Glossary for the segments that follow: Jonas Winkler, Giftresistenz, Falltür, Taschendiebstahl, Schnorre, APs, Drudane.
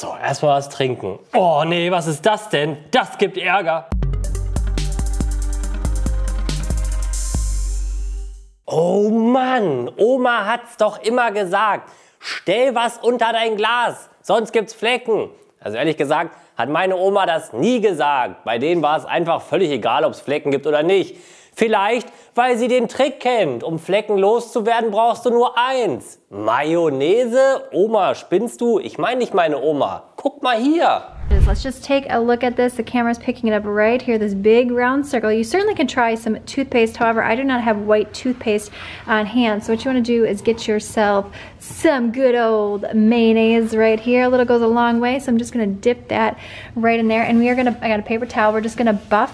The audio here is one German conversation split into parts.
So, erstmal was trinken. Oh nee, was ist das denn? Das gibt Ärger. Oh Mann, Oma hat's doch immer gesagt. Stell was unter dein Glas, sonst gibt's Flecken. Also ehrlich gesagt, hat meine Oma das nie gesagt. Bei denen war es einfach völlig egal, ob es Flecken gibt oder nicht. Vielleicht, weil sie den Trick kennt. Um Flecken loszuwerden, brauchst du nur eins. Mayonnaise? Oma, spinnst du? Ich meine nicht meine Oma. Guck mal hier. Let's just take a look at this. The camera's picking it up right here, this big round circle. You certainly can try some toothpaste. However, I do not have white toothpaste on hand. So what you want to do is get yourself some good old mayonnaise right here. A little goes a long way. So I'm just going to dip that right in there. And we are going to, I got a paper towel. We're just going to buff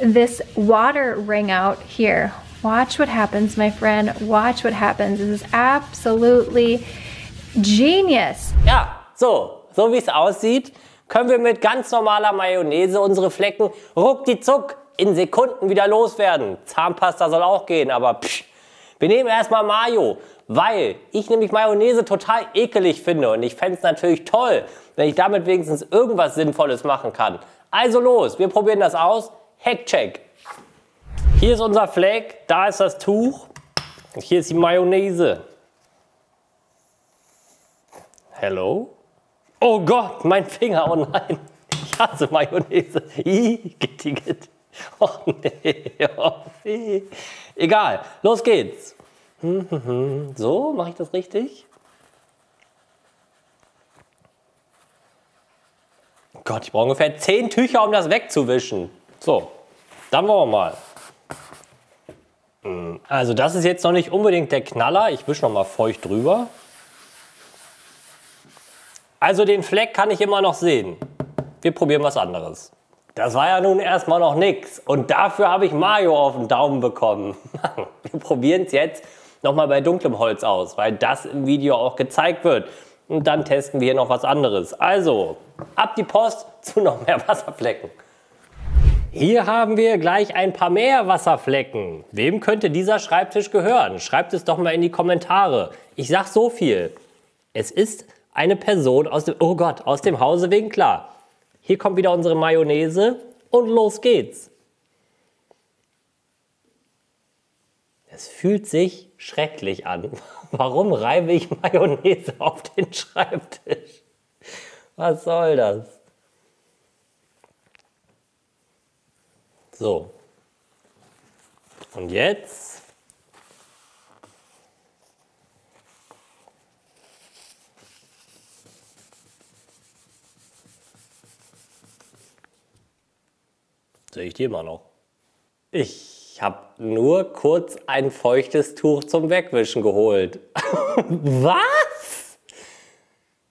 this water ring out here. Watch what happens, my friend. Watch what happens. This is absolutely genius. Ja, so wie es aussieht, können wir mit ganz normaler Mayonnaise unsere Flecken ruckdizuck in Sekunden wieder loswerden. Zahnpasta soll auch gehen, aber psch. Wir nehmen erstmal Mayo, weil ich nämlich Mayonnaise total ekelig finde und ich fände es natürlich toll, wenn ich damit wenigstens irgendwas Sinnvolles machen kann. Also los, wir probieren das aus. Hackcheck. Hier ist unser Fleck, da ist das Tuch und hier ist die Mayonnaise. Hello? Oh Gott, mein Finger, oh nein. Ich hasse Mayonnaise. Oh nee, oh nee. Egal, los geht's. So, mache ich das richtig? Oh Gott, ich brauche ungefähr 10 Tücher, um das wegzuwischen. So, dann wollen wir mal. Also das ist jetzt noch nicht unbedingt der Knaller. Ich wische noch mal feucht drüber. Also den Fleck kann ich immer noch sehen. Wir probieren was anderes. Das war ja nun erstmal noch nichts. Und dafür habe ich Mayo auf den Daumen bekommen. Wir probieren es jetzt nochmal bei dunklem Holz aus, weil das im Video auch gezeigt wird. Und dann testen wir hier noch was anderes. Also, ab die Post zu noch mehr Wasserflecken. Hier haben wir gleich ein paar mehr Wasserflecken. Wem könnte dieser Schreibtisch gehören? Schreibt es doch mal in die Kommentare. Ich sag so viel. Es ist eine Person aus dem Hause Winkler. Hier kommt wieder unsere Mayonnaise und los geht's. Es fühlt sich schrecklich an. Warum reibe ich Mayonnaise auf den Schreibtisch? Was soll das? So, und jetzt sehe ich die immer noch. Ich habe nur kurz ein feuchtes Tuch zum Wegwischen geholt. Was?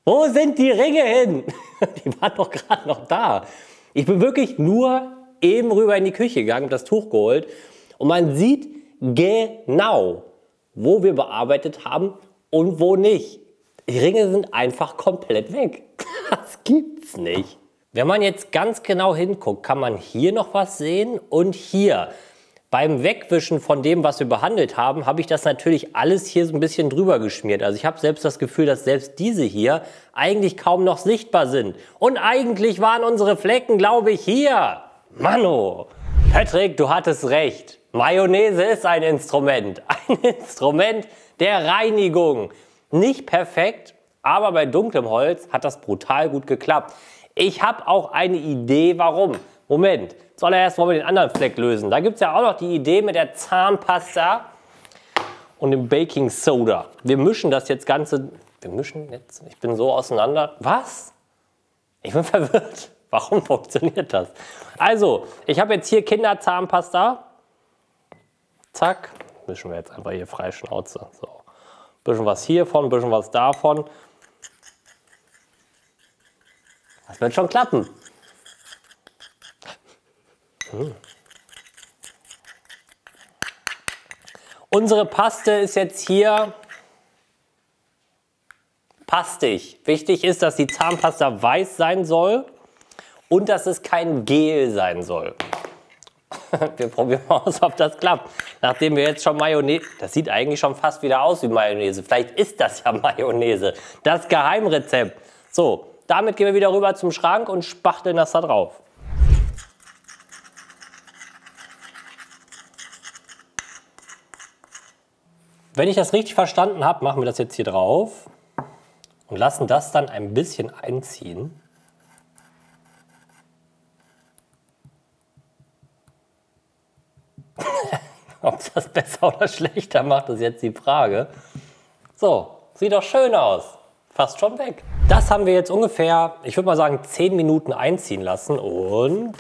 Wo sind die Ringe hin? Die waren doch gerade noch da. Ich bin wirklich nur eben rüber in die Küche gegangen, habe das Tuch geholt und man sieht genau, wo wir bearbeitet haben und wo nicht. Die Ringe sind einfach komplett weg. Das gibt's nicht. Wenn man jetzt ganz genau hinguckt, kann man hier noch was sehen und hier. Beim Wegwischen von dem, was wir behandelt haben, habe ich das natürlich alles hier so ein bisschen drüber geschmiert. Also ich habe selbst das Gefühl, dass selbst diese hier eigentlich kaum noch sichtbar sind. Und eigentlich waren unsere Flecken, glaube ich, hier. Mano, Patrick, du hattest recht. Mayonnaise ist ein Instrument der Reinigung. Nicht perfekt, aber bei dunklem Holz hat das brutal gut geklappt. Ich habe auch eine Idee, warum. Moment, zuallererst wollen wir den anderen Fleck lösen. Da gibt es ja auch noch die Idee mit der Zahnpasta und dem Baking Soda. Wir mischen das jetzt Ganze. Wir mischen jetzt? Ich bin so auseinander. Was? Ich bin verwirrt. Warum funktioniert das? Also, ich habe jetzt hier Kinderzahnpasta. Zack. Mischen wir jetzt einfach hier frei Schnauze. So. Bisschen was hiervon, bisschen was davon. Das wird schon klappen. Unsere Paste ist jetzt hier pastig. Wichtig ist, dass die Zahnpasta weiß sein soll. Und dass es kein Gel sein soll. Wir probieren mal aus, ob das klappt. Nachdem wir jetzt schon Mayonnaise... Das sieht eigentlich schon fast wieder aus wie Mayonnaise. Vielleicht ist das ja Mayonnaise. Das Geheimrezept. So, Damit gehen wir wieder rüber zum Schrank und spachteln das da drauf. Wenn ich das richtig verstanden habe, machen wir das jetzt hier drauf und lassen das dann ein bisschen einziehen. Ob es das besser oder schlechter macht, ist jetzt die Frage. So, sieht doch schön aus. Fast schon weg. Das haben wir jetzt ungefähr, ich würde mal sagen, 10 Minuten einziehen lassen und...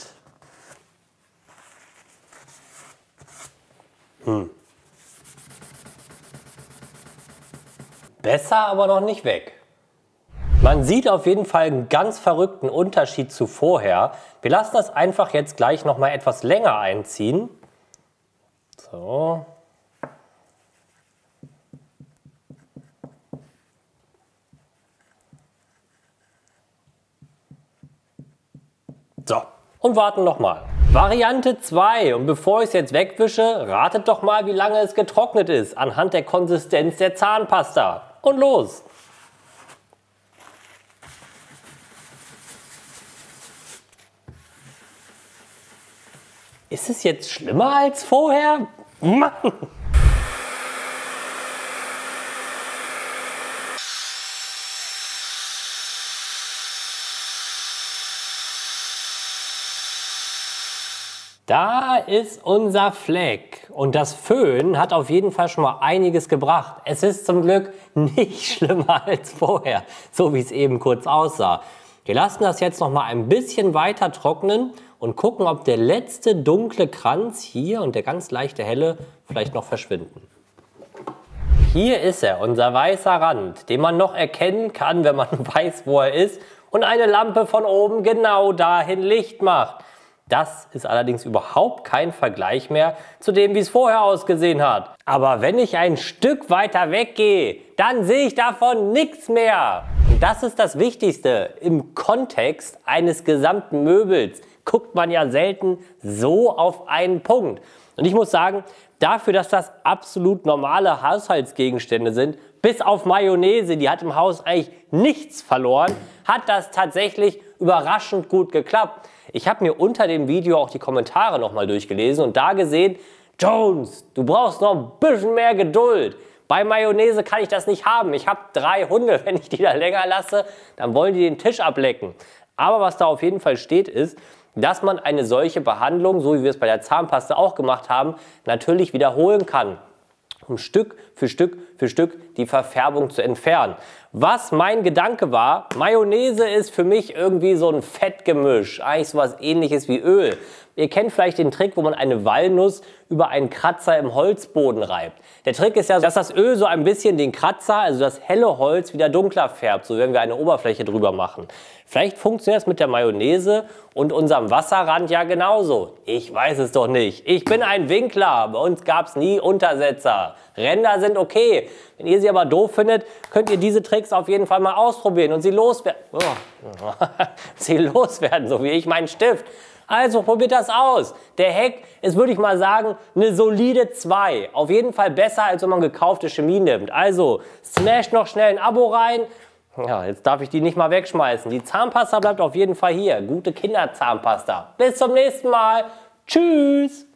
Besser, aber noch nicht weg. Man sieht auf jeden Fall einen ganz verrückten Unterschied zu vorher. Wir lassen das einfach jetzt gleich noch mal etwas länger einziehen. So. So, und warten noch mal. Variante 2. Und bevor ich es jetzt wegwische, ratet doch mal, wie lange es getrocknet ist, anhand der Konsistenz der Zahnpasta. Und los! Ist es jetzt schlimmer als vorher? Mann! Da ist unser Fleck und das Föhn hat auf jeden Fall schon mal einiges gebracht. Es ist zum Glück nicht schlimmer als vorher, so wie es eben kurz aussah. Wir lassen das jetzt noch mal ein bisschen weiter trocknen und gucken, ob der letzte dunkle Kranz hier und der ganz leichte helle vielleicht noch verschwinden. Hier ist er, unser weißer Rand, den man noch erkennen kann, wenn man weiß, wo er ist und eine Lampe von oben genau dahin Licht macht. Das ist allerdings überhaupt kein Vergleich mehr zu dem, wie es vorher ausgesehen hat. Aber wenn ich ein Stück weiter weggehe, dann sehe ich davon nichts mehr. Und das ist das Wichtigste. Im Kontext eines gesamten Möbels guckt man ja selten so auf einen Punkt. Und ich muss sagen, dafür, dass das absolut normale Haushaltsgegenstände sind, bis auf Mayonnaise, die hat im Haus eigentlich nichts verloren, hat das tatsächlich überraschend gut geklappt. Ich habe mir unter dem Video auch die Kommentare nochmal durchgelesen und da gesehen, Jones, du brauchst noch ein bisschen mehr Geduld. Bei Mayonnaise kann ich das nicht haben. Ich habe 3 Hunde, wenn ich die da länger lasse, dann wollen die den Tisch ablecken. Aber was da auf jeden Fall steht ist, dass man eine solche Behandlung, so wie wir es bei der Zahnpasta auch gemacht haben, natürlich wiederholen kann, um Stück für Stück für Stück die Verfärbung zu entfernen. Was mein Gedanke war, Mayonnaise ist für mich irgendwie so ein Fettgemisch, eigentlich so was ähnliches wie Öl. Ihr kennt vielleicht den Trick, wo man eine Walnuss über einen Kratzer im Holzboden reibt. Der Trick ist ja, dass das Öl so ein bisschen den Kratzer, also das helle Holz, wieder dunkler färbt, so wenn wir eine Oberfläche drüber machen. Vielleicht funktioniert das mit der Mayonnaise und unserem Wasserrand ja genauso. Ich weiß es doch nicht. Ich bin ein Winkler. Bei uns gab es nie Untersetzer. Ränder sind okay. Wenn ihr sie aber doof findet, könnt ihr diese Tricks auf jeden Fall mal ausprobieren und sie loswerden. Oh. Sie loswerden, so wie ich meinen Stift. Also probiert das aus. Der Heck ist, würde ich mal sagen, eine solide 2. Auf jeden Fall besser, als wenn man gekaufte Chemie nimmt. Also smash noch schnell ein Abo rein. Ja, jetzt darf ich die nicht mal wegschmeißen. Die Zahnpasta bleibt auf jeden Fall hier. Gute Kinderzahnpasta. Bis zum nächsten Mal. Tschüss.